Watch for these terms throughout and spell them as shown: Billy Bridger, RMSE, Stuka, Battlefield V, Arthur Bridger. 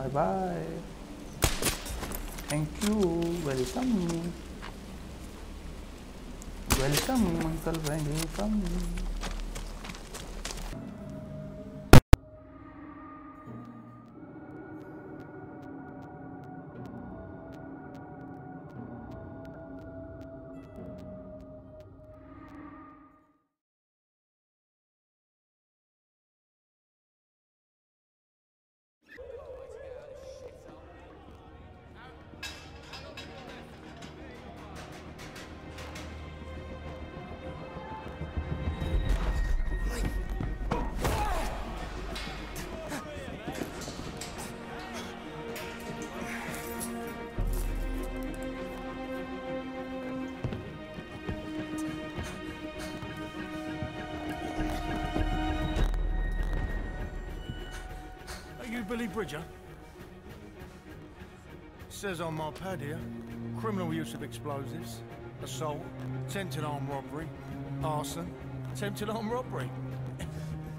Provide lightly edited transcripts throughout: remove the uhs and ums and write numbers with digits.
Bye bye. Thank you. Welcome. Welcome, Uncle. Welcome. Billy Bridger? Says on my pad here, criminal use of explosives, assault, attempted armed robbery, arson, attempted armed robbery.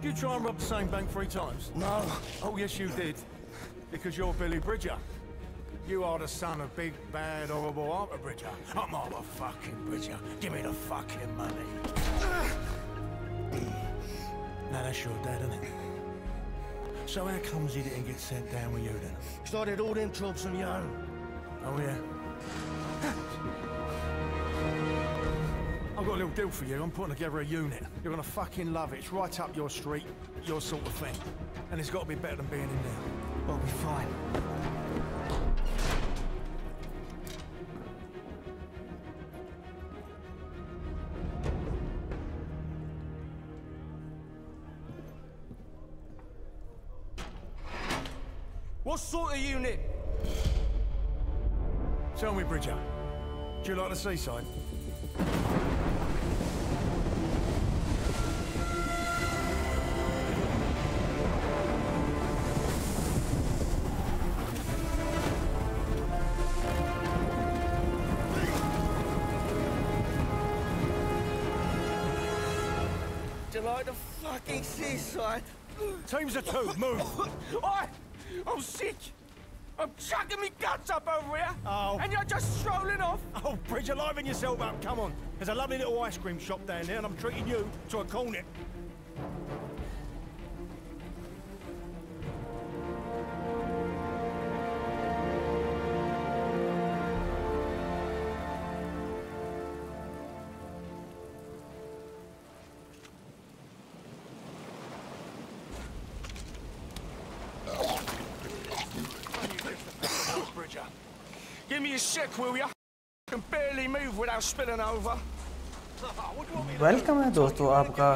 You try and rob the same bank 3 times? No. Oh yes you did, because you're Billy Bridger. You are the son of big, bad, horrible Arthur Bridger. I'm Arthur fucking Bridger. Give me the fucking money. Now that's your dad, isn't it? So how comes he didn't get sent down with you then? Started all them troubles on your own. Oh yeah. I've got a little deal for you. I'm putting together a unit. You're gonna fucking love it. It's right up your street, your sort of thing. And it's gotta be better than being in there. I'll be fine. What sort of unit? Tell me, Bridger, do you like the seaside? Do you like the fucking seaside? Teams of 2, move! Oi! I'm sick! I'm chucking me guts up over here! Oh. And you're just strolling off! Oh, Bridger, liven yourself up, come on. There's a lovely little ice cream shop down there and I'm treating you to a cornet. Give me your shit, will ya? I can barely move without spilling over. Welcome है दोस्तों आपका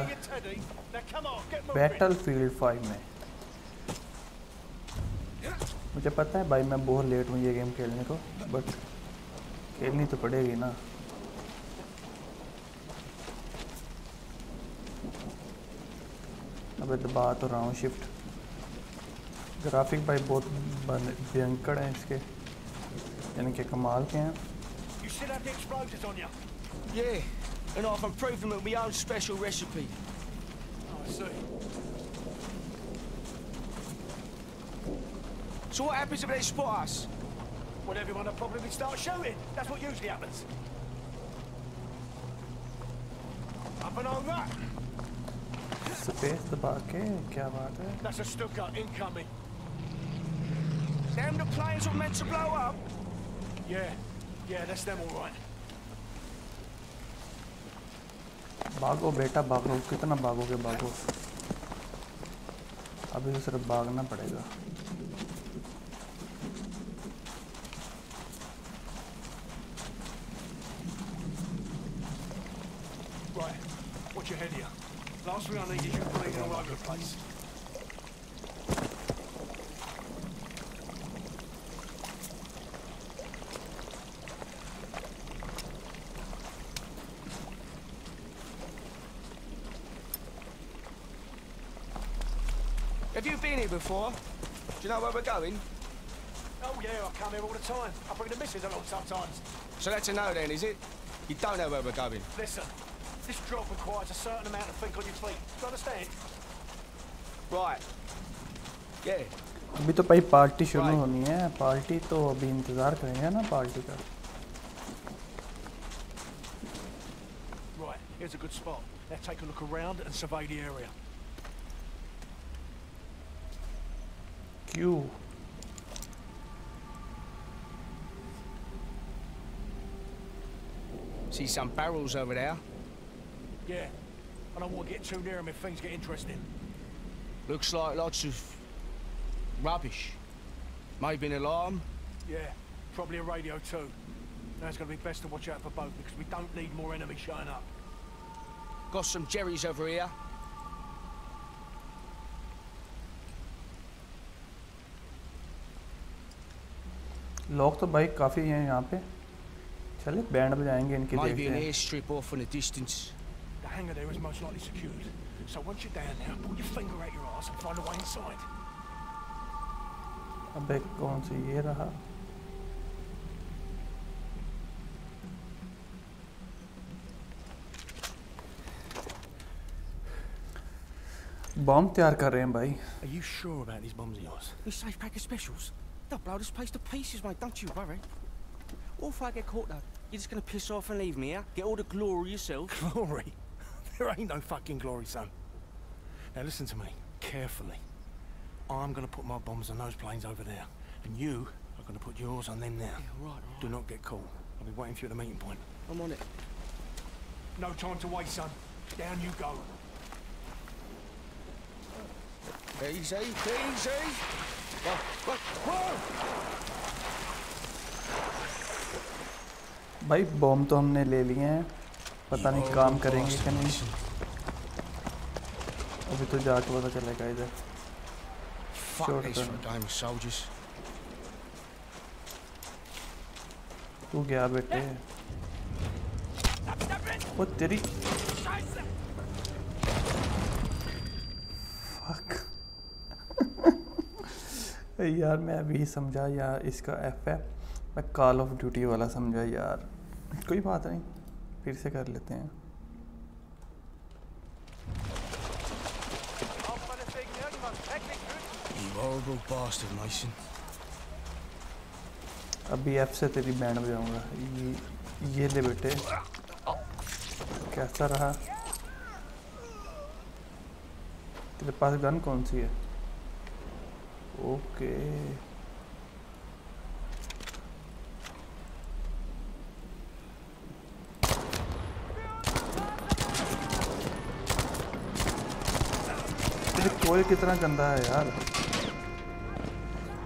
Battlefield 5 में. मुझे पता है भाई मैं बहुत लेट हूँ ये गेम खेलने को, but खेलनी तो पड़ेगी ना. अब तो बात हो रहा हूँ shift. ग्राफिक भाई बहुत भयंकर हैं इसके. You should have the explosives on you. Yeah, and I've improved them with my own special recipe. Oh, I see. So what happens if they spot us? Well, everyone will probably start shooting. That's what usually happens. Up and on that. Space the barricade. That's a Stuka incoming. Them the players were meant to blow up. Yeah, that's them all right. भागो बेटा भागो कितना भागोगे भागो. अभी तो सिर्फ भागना पड़ेगा. Right, watch your head here. Last thing I need is you bleeding all over the place. Have you been here before? Do you know where we're going? Oh yeah, I come here all the time. I bring the missus along sometimes. So that's a no then, is it? You don't know where we're going. Listen, this job requires a certain amount of think on your feet. Do you understand? Right. Yeah, अभी तो भाई party शुरू होनी है, party तो अभी इंतजार करेंगे ना पार्टी का। Right, here's a good spot. Let's take a look around and survey the area. Q. See some barrels over there? Yeah. I don't want to get too near them if things get interesting. Looks like lots of rubbish. Maybe an alarm? Yeah, probably a radio too. Now it's going to be best to watch out for both because we don't need more enemies showing up. Got some jerrys over here. लोग तो भाई काफी हैं यहाँ पे. चले band बजाएंगे इनके देखते हैं. Maybe an airstrip off in the distance. The hangar there is most likely secured. So once you're down there, pull your finger out your ass and find a way inside. अबे कौन सी ये रहा? बम तैयार कर रहे हैं भाई. Are you sure about these bombs of yours? These safe pack of specials. They'll blow this place to pieces, mate. Don't you worry. Or if I get caught though, you're just gonna piss off and leave me, yeah? Get all the glory yourself. Glory? There ain't no fucking glory, son. Now listen to me carefully. I'm gonna put my bombs on those planes over there, and you are gonna put yours on them there. Yeah, right. Do not get caught. I'll be waiting for you at the meeting point. I'm on it. No time to waste, son. Down you go. Easy, easy. भाई bomb तो हमने ले लिए हैं, पता नहीं काम करेंगे कि नहीं, अभी तो जाके पता चलेगा इधर। तू गया बेटे, वो तेरी यार मैं अभी समझा यार इसका एफ है, मैं कॉल ऑफ ड्यूटी वाला समझा यार, कोई बात नहीं फिर से कर लेते हैं। अभी एफ से तेरी बैंड बजाऊंगा। ये ले बेटे, कैसा रहा? तेरे पास गन कौन सी है? ओके कोयल कितना गंदा है यार,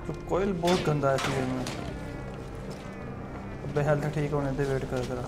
तो कोयल बहुत गंदा है इस गेम में। अब हेल्थ ठीक होने दे, वेट कर जरा।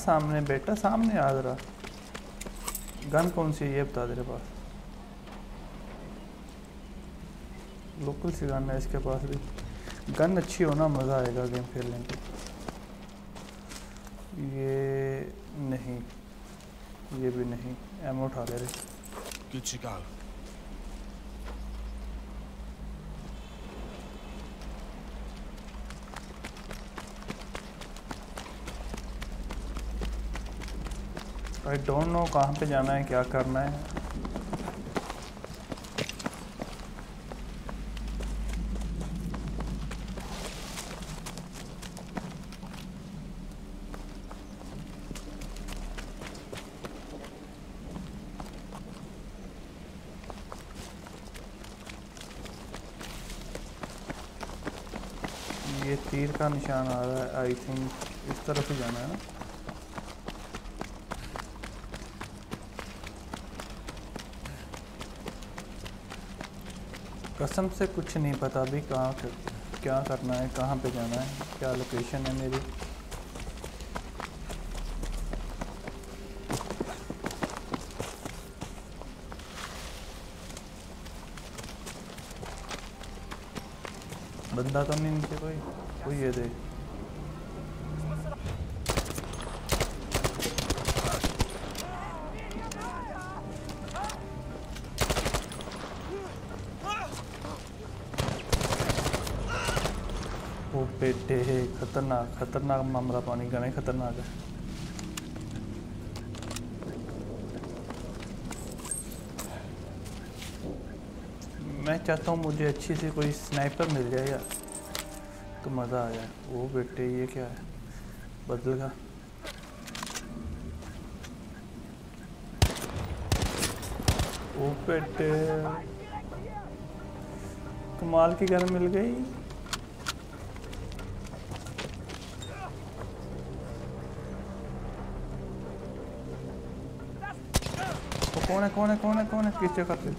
सामने बेटा, सामने आ जरा। गन कौन सी है ये बता, तेरे पास लोकल सी गन है इसके पास भी। गन अच्छी हो ना, मज़ा आएगा गेम खेलने में। ये नहीं, ये भी नहीं। एमो उठा ले रहे। I don't know कहाँ पे जाना है, क्या करना है। ये तीर का निशान आ रहा है आई थिंक, इस tarafı yana. कसम से कुछ नहीं पता भी कहाँ क्या करना है, कहाँ पे जाना है, क्या लोकेशन है मेरी। बंदा तो नहीं नीचे कोई, कोई ये दे। बेटे है खतरनाक, खतरनाक मामला, पानी का नहीं खतरनाक है। मैं चाहता हूँ मुझे अच्छी सी कोई स्नाइपर मिल जाए यार, तो मज़ा आ जाए। वो बेटे ये क्या है बदल का। वो बेटे कमाल की गन मिल गई। कौन है किससे करते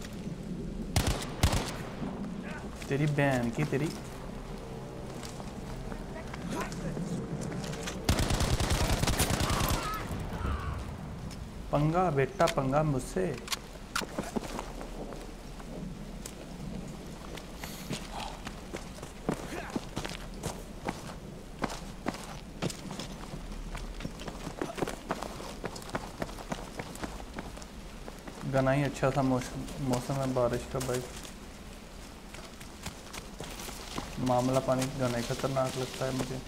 तेरी बहन की तेरी। पंगा बेटा पंगा मुझसे। गना ही अच्छा सा मौसम है बारिश का भाई। मामला पानी गना ही खतरनाक लगता है मुझे।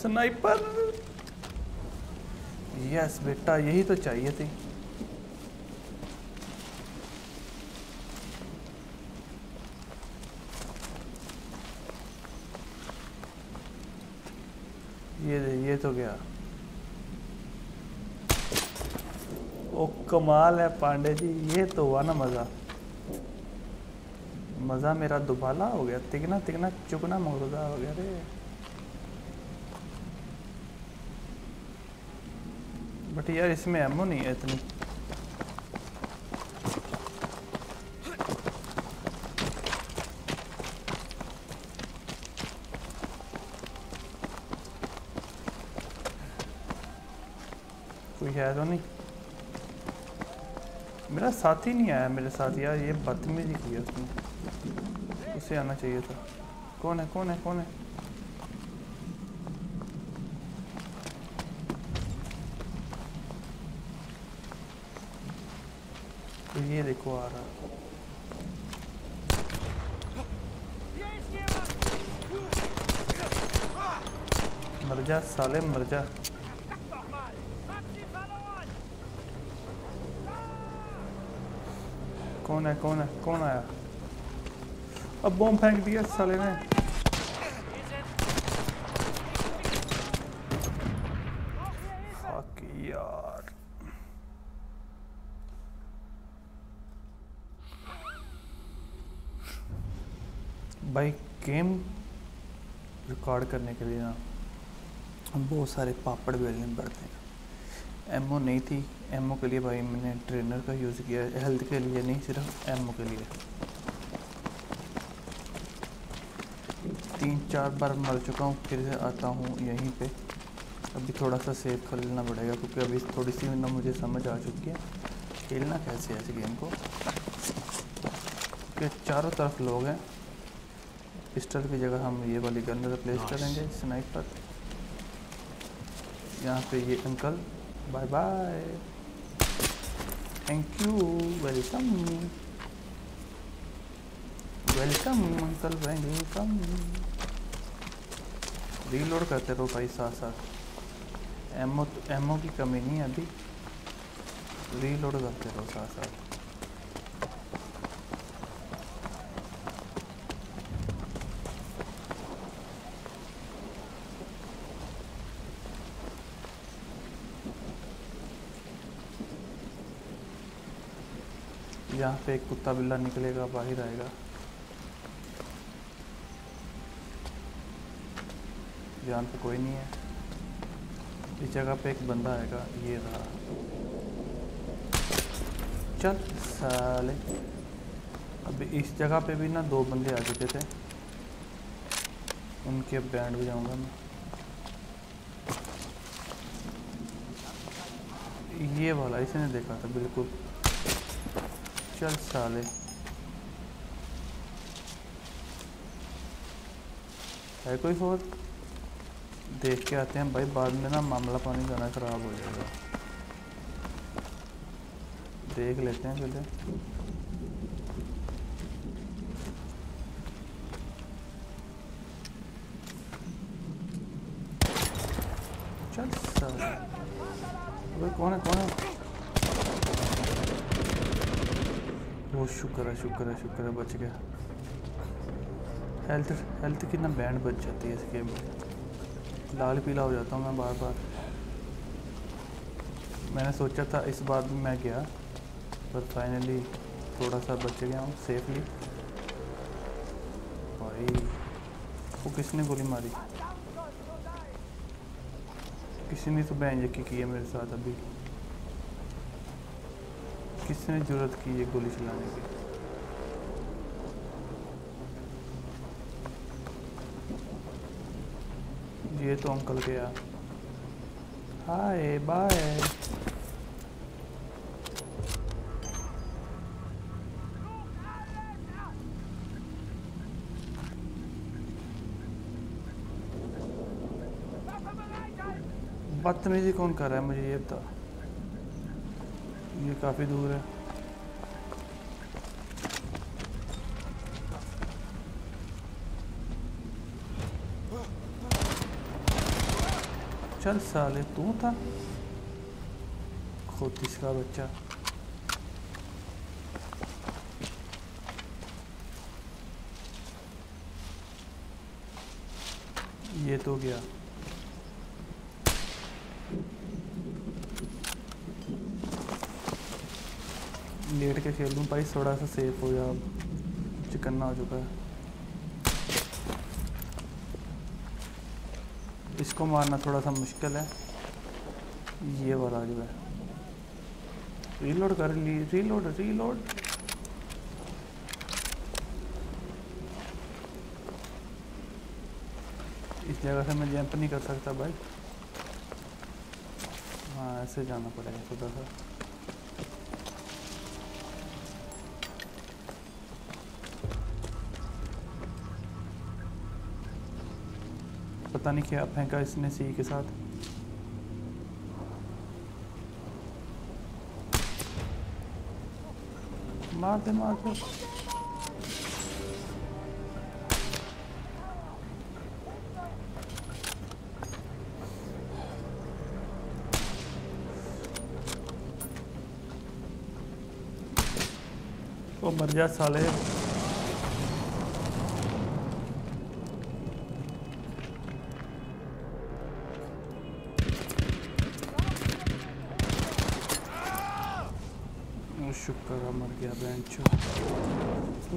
स्नाइपर यस बेटा, यही तो चाहिए थी। ये तो गया। ओ कमाल है पांडे जी, ये तो हुआ ना मज़ा। मज़ा मेरा दुबाला हो गया, तिगना तिगना चुगना मुर्दा हो गया रे। बट यार इसमें एमो नहीं है इतनी। तो नहीं मेरा साथी नहीं आया मेरे साथ यार, ये बदतमीजी की है उसने, उसे आना चाहिए था। कौन है तो ये देखो आ रहा। मरजा साले मरजा। कौन आया? अब बम फेंक दिया साले ने। फक यार। भाई गेम रिकॉर्ड करने के लिए ना हम बहुत सारे पापड़ बेलने पड़ते हैं। एमओ नहीं थी, एमओ के लिए भाई मैंने ट्रेनर का यूज़ किया, हेल्थ के लिए नहीं, सिर्फ एमओ के लिए। 3-4 बार मर चुका हूँ, फिर से आता हूँ यहीं पे। अभी थोड़ा सा सेव कर लेना पड़ेगा क्योंकि अभी थोड़ी सी ना मुझे समझ आ चुकी है खेलना कैसे है इस गेम को। क्योंकि चारों तरफ लोग हैं। पिस्टल की जगह हम ये वाली गन रिप्लेस करेंगे, स्नाइपर। यहाँ पे ये uncle bye bye, thank you, welcome uncle, welcome. Reload करते रहो भाई साथ साथ, एमओ की कमी नहीं है अभी, रीलोड करते रहो साथ साथ। जहाँ से एक कुत्ता बिल्ला निकलेगा बाहर आएगा। जान पे कोई नहीं है। इस जगह पे एक बंदा आएगा, ये रहा। चल साले, अब इस जगह पे भी ना दो बंदे आ चुके थे, उनके बैंड बजाऊंगा मैं। ये वाला इसने देखा था बिल्कुल। चल साले, है कोई और? देख के आते हैं भाई, बाद में ना मामला पानी जाना खराब हो जाएगा। देख लेते हैं पहले। चल साले, अबे कौन है कौन है? वो शुक्र है शुक्र है शुक्र है बच गया। हेल्थ की ना बैंड बच जाती है इस गेम में। लाल पीला हो जाता हूँ मैं बार बार। मैंने सोचा था इस बार भी मैं गया, पर फाइनली थोड़ा सा बच गया हूँ सेफली। भाई वो किसने गोली मारी? किसी ने तो बैंजकी की है मेरे साथ अभी। किसने जरूरत की ये गोली चलाने की? ये तो अंकल गया। Hi bye. बदतमीजी कौन कर रहा है मुझे ये बता। ये काफी दूर है। चल साले, तू था खुद इसका बच्चा। ये तो गया। लेट के खेल लूँ भाई, थोड़ा सा सेफ हो जा। चिकन्ना हो चुका है, इसको मारना थोड़ा सा मुश्किल है। ये वाला जो है रीलोड कर ली। रीलोड रीलोड इस जगह से मैं जंप नहीं कर सकता भाई। हाँ ऐसे जाना पड़ेगा थोड़ा सा। पता नहीं क्या फेंका इसने सी के साथ। मारते मारते वो मर जा साले। शुक्र मर गया बेंचो, तो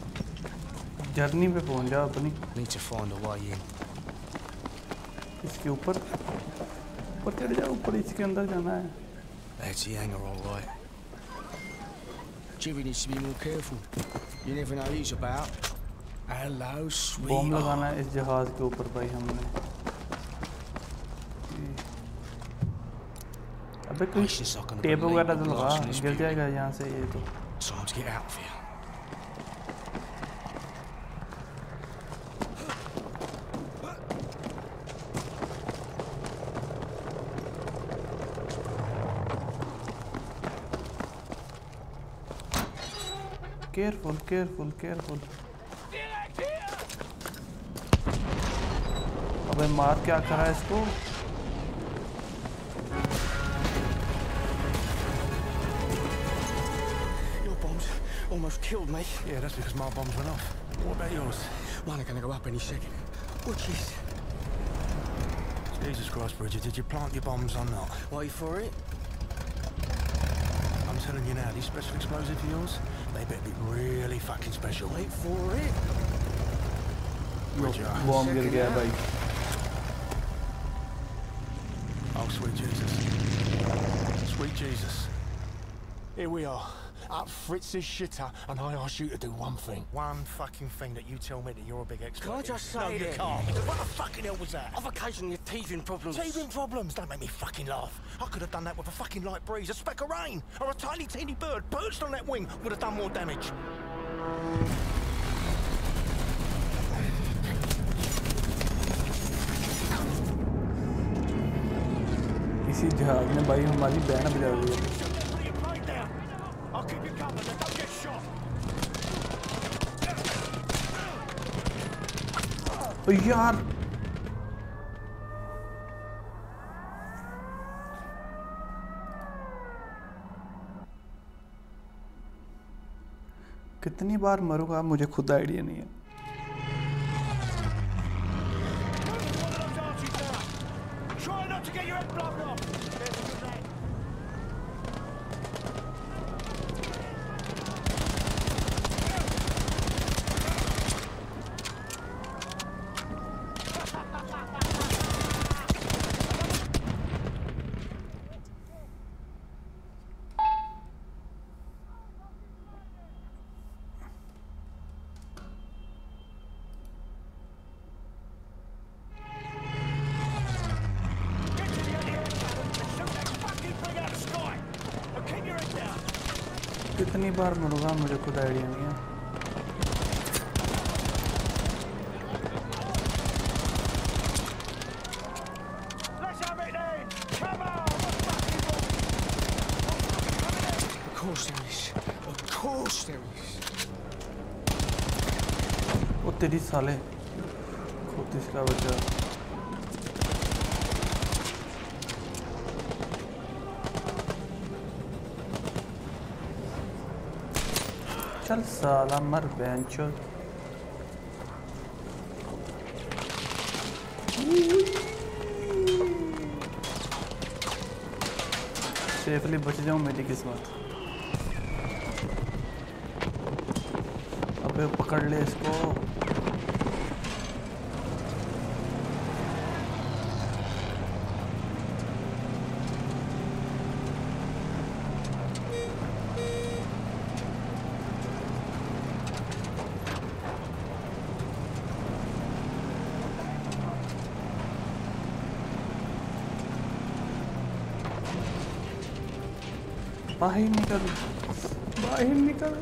जर्नी पे पहुंच जा अपनी। इसके ऊपर ऊपर चढ़ जाओ, ऊपर इसके अंदर जाना है। बम लगाना है इस जहाज के ऊपर भाई हमने। अबे कोई टेप वगैरह तो लगा, गिर जाएगा यहाँ से ये तो। Careful, careful, careful. भाई मार क्या करा है इसको। Your bombs almost killed me. Yeah, that's because my bombs went off. What about yours? Mine are gonna go up any second. Watch this. Jesus Christ, Bridger, did you plant your bombs or not? Wait for it. I'm telling you now, these special explosives of yours, they better be really fucking special. Wait for it. Bridger, well, I'm gonna get back. Oh, sweet Jesus. Sweet Jesus. Here we are, up Fritz's shitter, and I ask you to do one thing. One fucking thing that you tell me that you're a big expert. Can I just say no, you can't, because what the fucking hell was that? I've occasionally had teething problems. Teething problems? Don't make me fucking laugh. I could have done that with a fucking light breeze, a speck of rain, or a tiny teeny bird perched on that wing would have done more damage. इसी जहाज ने भाई हमारी बहन बजा दी है। Oh, यार कितनी बार मरूंगा मुझे खुद आइडिया नहीं है। कितनी बार मरूंगा मुझे खुद आइडिया नहीं है। वो तेरी साले खुद इसका बच्चा चल साला मर बेंचो। सेफली बच जाऊं मेरी किस्मत। अबे पकड़ ले इसको। बाहर निकल, बाहर निकल।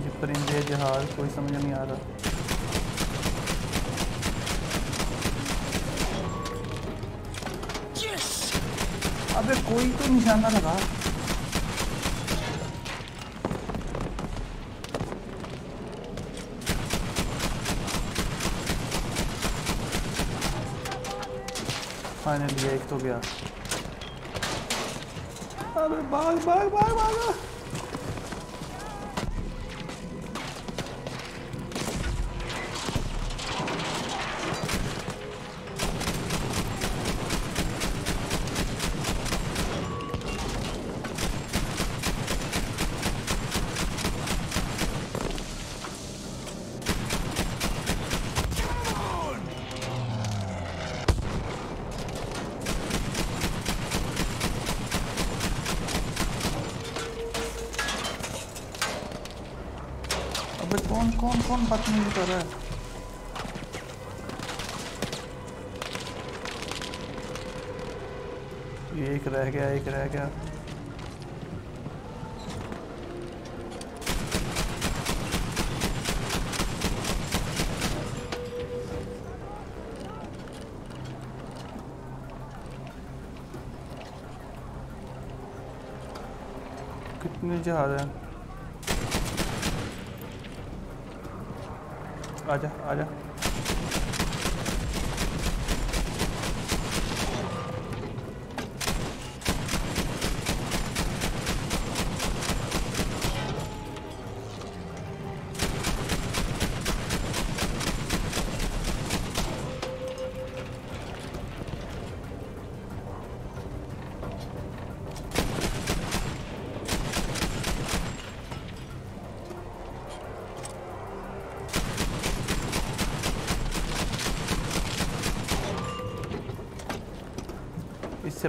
ये परिंदे जहाज कोई समझ नहीं आ रहा। अबे कोई तो निशाना लगा। फाइनली एक तो गया। अरे भाग भाग भाग भाग। कौन बात नहीं कर रहा है? ये एक रह गया, एक रह गया। कितने जहाज हैं। आजा आजा से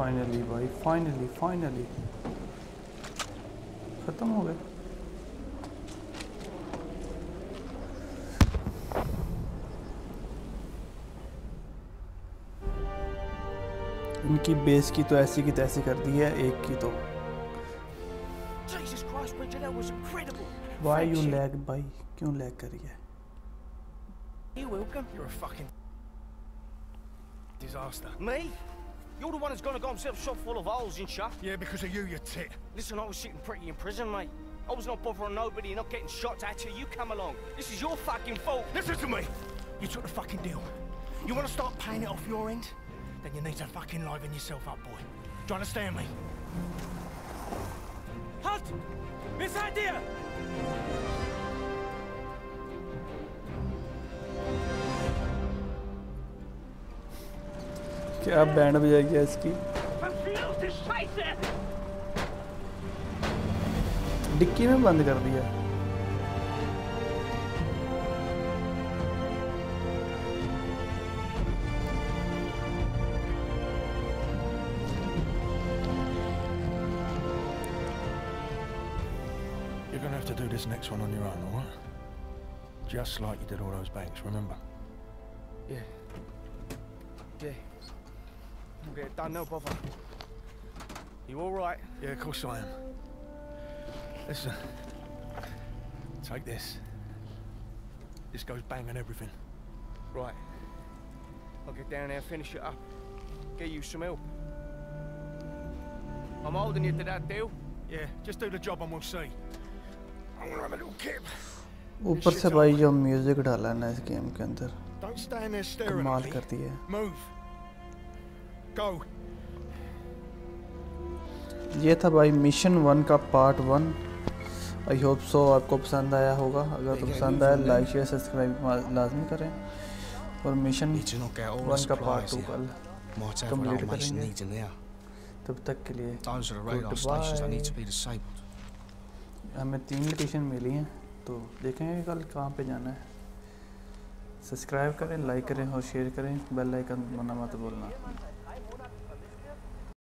फाइनली भाई, फाइनली फाइनली खत्म हो गए। इनकी बेस की तो ऐसी की तैसी कर दी है, एक की तो। Why you lag भाई, क्यों लैग कर रही है? You're the one who's gonna got himself shot full of holes in shot. Yeah, because of you, you tit. Listen, I was sitting pretty in prison, mate. I was not bothering nobody, not getting shots at you. You come along. This is your fucking fault. Listen to me. You took the fucking deal. You want to start paying it off your end? Then you need to fucking liven yourself up, boy. Do you understand me? Halt! This idea! क्या band बजाएगी इसकी? Dickey में बंद कर दिया। You're gonna have to do this next one on your own, all right? Just like you did all those banks, remember? Yeah. Yeah. We'll get it done, no bother. You all right? Yeah, of course I am. Listen, take this. This goes bang and everything. Right. I'll get down there, finish it up. Get you some help. I'm holding you to that deal. Yeah, just do the job and we'll see. I'm gonna have a little kip. ऊपर से भाई जो music डाला है ना इस game के अंदर, कमाल करती है। Go. ये था भाई मिशन 1 का पार्ट 1। आई होप सो आपको पसंद आया होगा। अगर तो पसंद आया लाइक शेयर सब्सक्राइब लाजमी करें और मिशन 1 का पार्ट 2 कल कंप्लीट करेंगे। तब तक के लिए हमें 3 लोकेशन मिली हैं तो देखेंगे कल कहाँ पे जाना है। सब्सक्राइब करें, लाइक करें और शेयर करें। बेल आइकन दबाना मत भूलना।